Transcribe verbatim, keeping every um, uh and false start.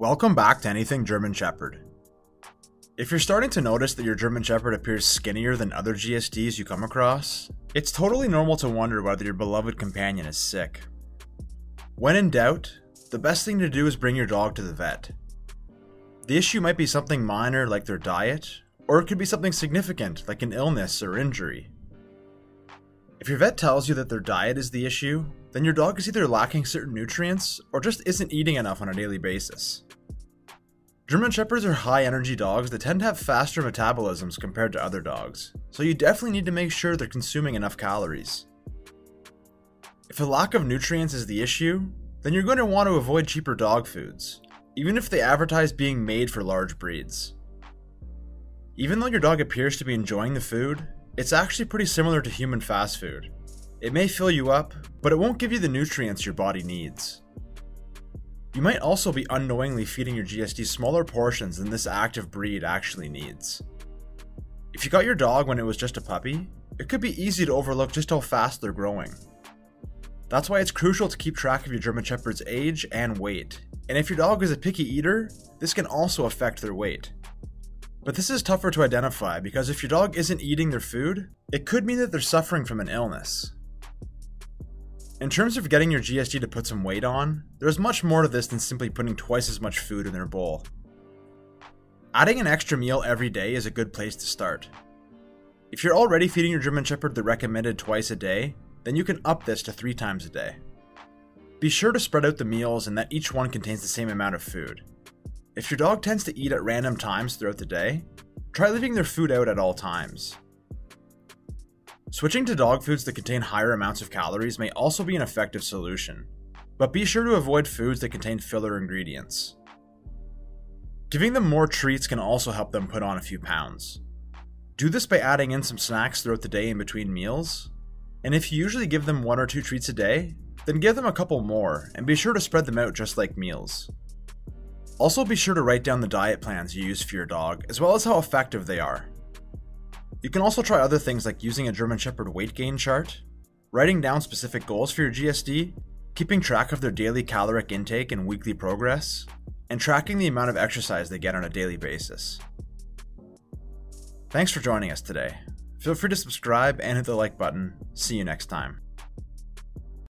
Welcome back to Anything German Shepherd. If you're starting to notice that your German Shepherd appears skinnier than other G S Ds you come across, it's totally normal to wonder whether your beloved companion is sick. When in doubt, the best thing to do is bring your dog to the vet. The issue might be something minor like their diet, or it could be something significant like an illness or injury. If your vet tells you that their diet is the issue, then your dog is either lacking certain nutrients or just isn't eating enough on a daily basis. German Shepherds are high-energy dogs that tend to have faster metabolisms compared to other dogs, so you definitely need to make sure they're consuming enough calories. If a lack of nutrients is the issue, then you're going to want to avoid cheaper dog foods, even if they advertise being made for large breeds. Even though your dog appears to be enjoying the food, it's actually pretty similar to human fast food. It may fill you up, but it won't give you the nutrients your body needs. You might also be unknowingly feeding your G S D smaller portions than this active breed actually needs. If you got your dog when it was just a puppy, it could be easy to overlook just how fast they're growing. That's why it's crucial to keep track of your German Shepherd's age and weight, and if your dog is a picky eater, this can also affect their weight. But this is tougher to identify because if your dog isn't eating their food, it could mean that they're suffering from an illness. In terms of getting your G S D to put some weight on, there's much more to this than simply putting twice as much food in their bowl. Adding an extra meal every day is a good place to start. If you're already feeding your German Shepherd the recommended twice a day, then you can up this to three times a day. Be sure to spread out the meals and that each one contains the same amount of food. If your dog tends to eat at random times throughout the day, try leaving their food out at all times. Switching to dog foods that contain higher amounts of calories may also be an effective solution, but be sure to avoid foods that contain filler ingredients. Giving them more treats can also help them put on a few pounds. Do this by adding in some snacks throughout the day in between meals, and if you usually give them one or two treats a day, then give them a couple more and be sure to spread them out just like meals. Also be sure to write down the diet plans you use for your dog, as well as how effective they are. You can also try other things like using a German Shepherd weight gain chart, writing down specific goals for your G S D, keeping track of their daily caloric intake and weekly progress, and tracking the amount of exercise they get on a daily basis. Thanks for joining us today. Feel free to subscribe and hit the like button. See you next time.